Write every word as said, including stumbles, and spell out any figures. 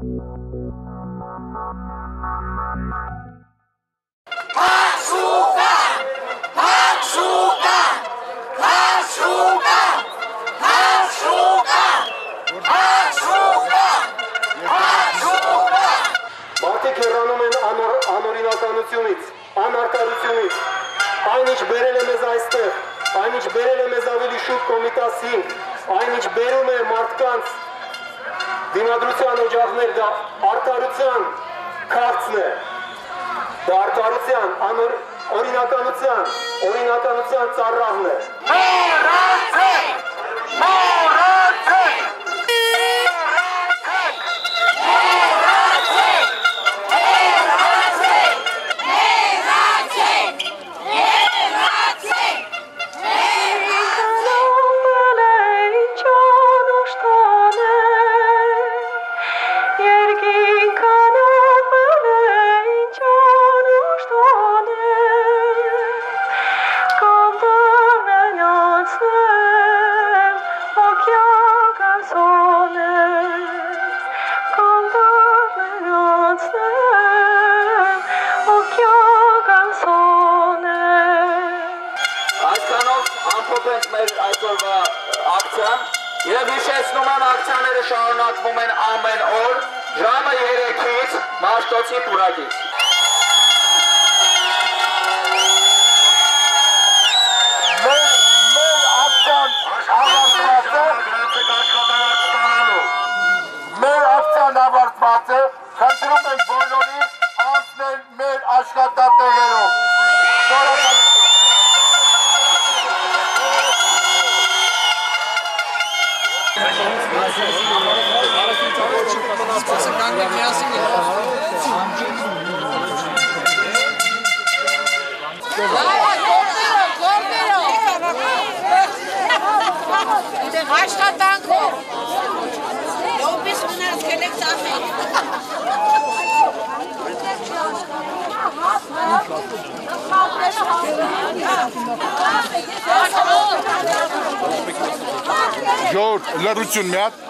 Անարդարությունից, անարդարությունից, այն ինչ բերել է մեզ այստեղ, այն ինչ բերել է մեզ ավելի շուտ Կոմիտաս հինգ, այն ինչ բերում է մարդկանց դիմադրության օջախներ, դա արդարության քարծն է, դա արդարության, օրինականության, օրինականության ծառան է։ Մեռացեք, մեռացեք, Եվ հիշեցնում եմ ակցիաները շարունակվում են ամեն օր, ժամը երեքից Մաշտոցի պուրակից։ Մեր ակցիան ավարտված է, խնդրում ենք բոլորին անցնել մեր աշխատատեղերով։ Спасибо, как бы я George, la rucun mi-a